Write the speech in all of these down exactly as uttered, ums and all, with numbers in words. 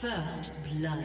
First blood.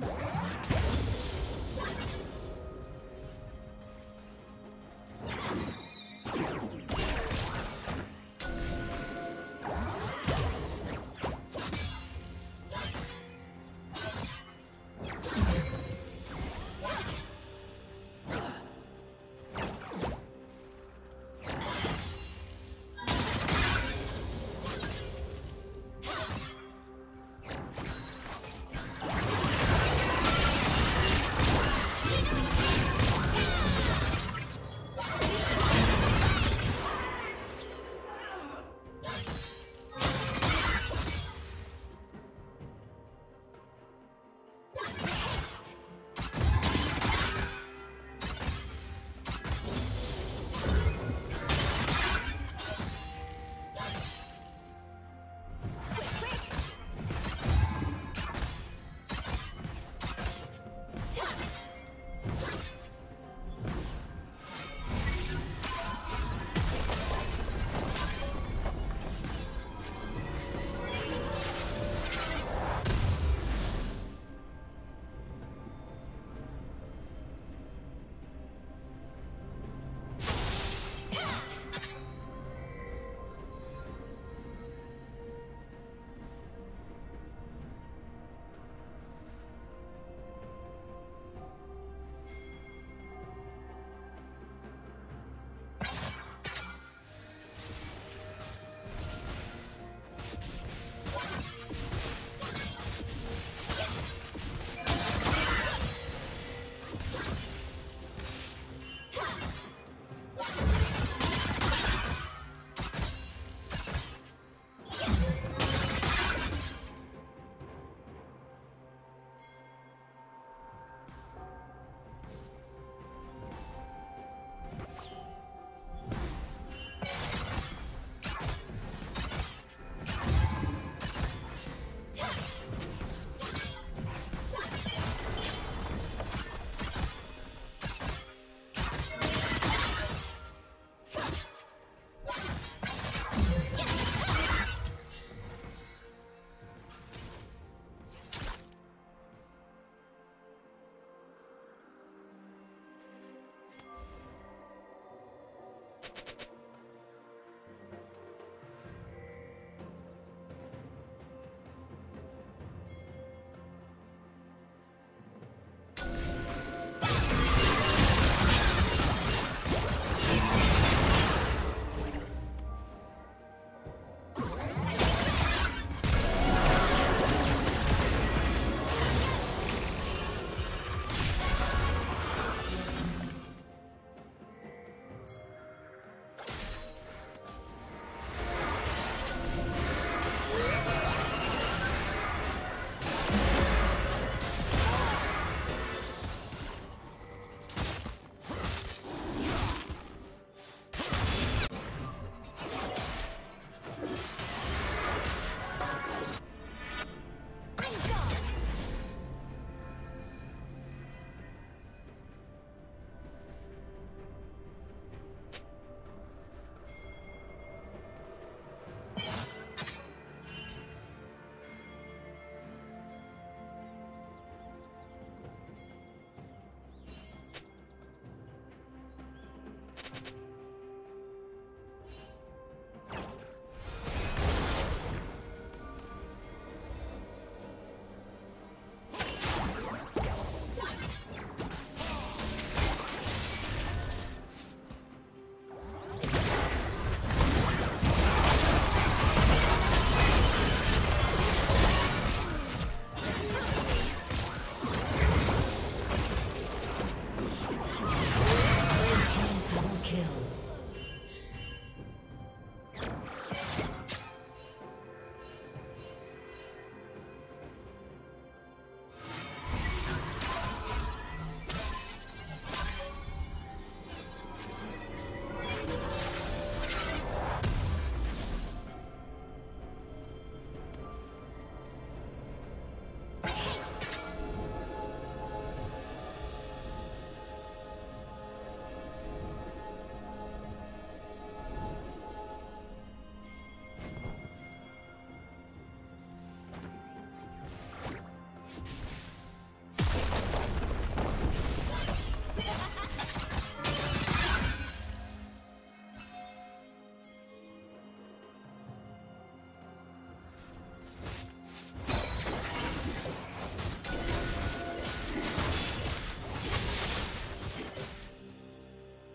What?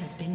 Has been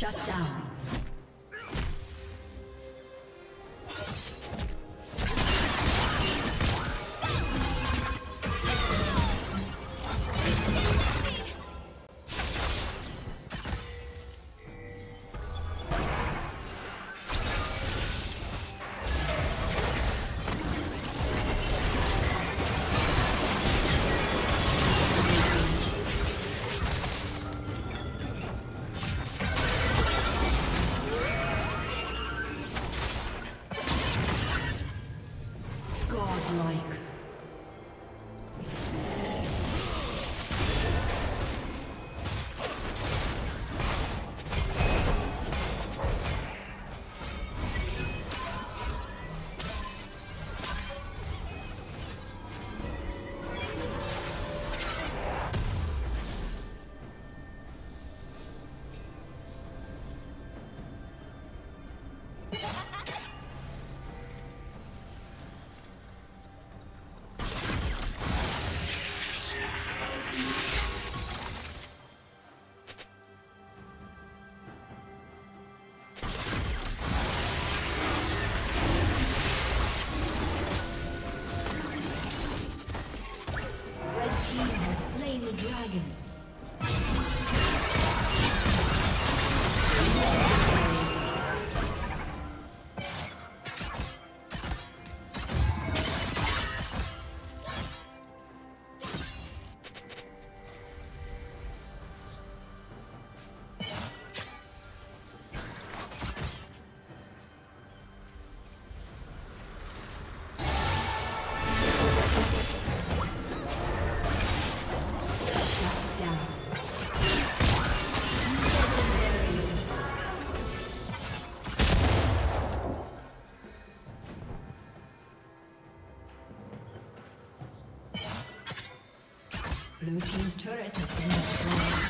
Shut down. Blue team's turret has been destroyed.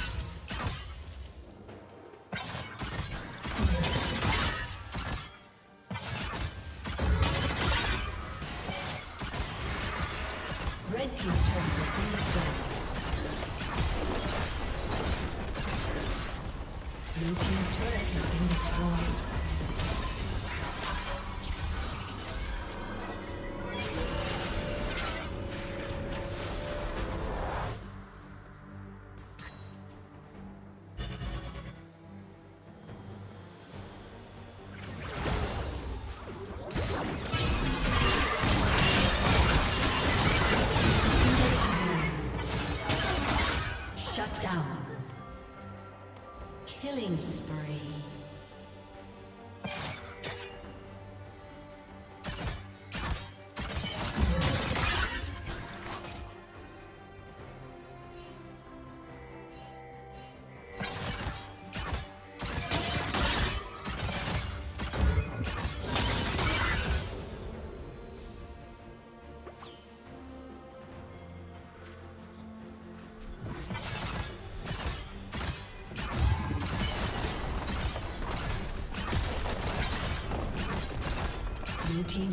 Killing spree. Blue team's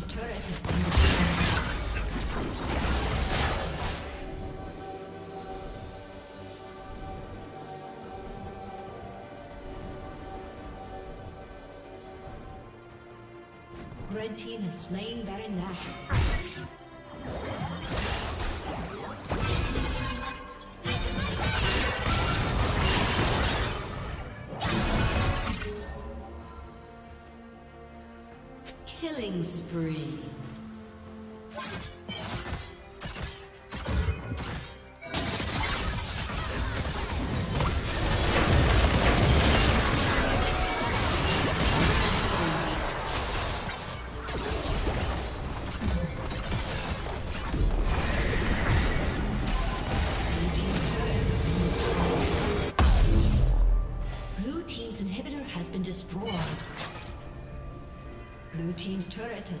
turret has been destroyed. Red team has slain Baron Nashor. Killing spree. Blue team's inhibitor has